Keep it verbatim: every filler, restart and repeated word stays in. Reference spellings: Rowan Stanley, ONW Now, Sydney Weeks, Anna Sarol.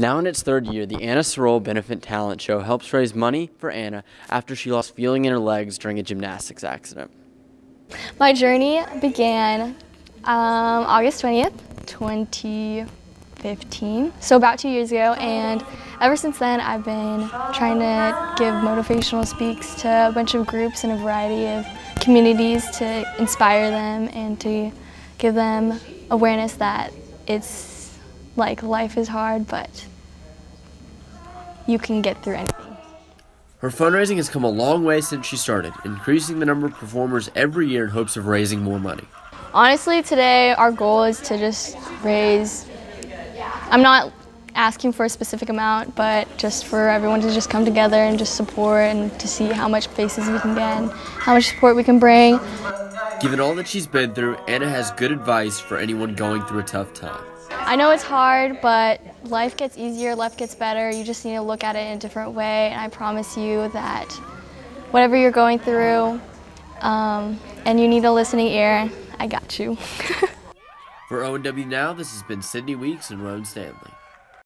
Now in its third year, the Anna Sarol Benefit Talent Show helps raise money for Anna after she lost feeling in her legs during a gymnastics accident. My journey began um, August twentieth, twenty fifteen, so about two years ago, and ever since then I've been trying to give motivational speaks to a bunch of groups in a variety of communities to inspire them and to give them awareness that it's like life is hard, but you can get through anything. Her fundraising has come a long way since she started, increasing the number of performers every year in hopes of raising more money. Honestly, today our goal is to just raise, I'm not asking for a specific amount, but just for everyone to just come together and just support and to see how much faces we can get and how much support we can bring. Given all that she's been through, Anna has good advice for anyone going through a tough time. I know it's hard, but life gets easier, life gets better. You just need to look at it in a different way, and I promise you that whatever you're going through um, and you need a listening ear, I got you. For O N W Now, this has been Sydney Weeks and Rowan Stanley.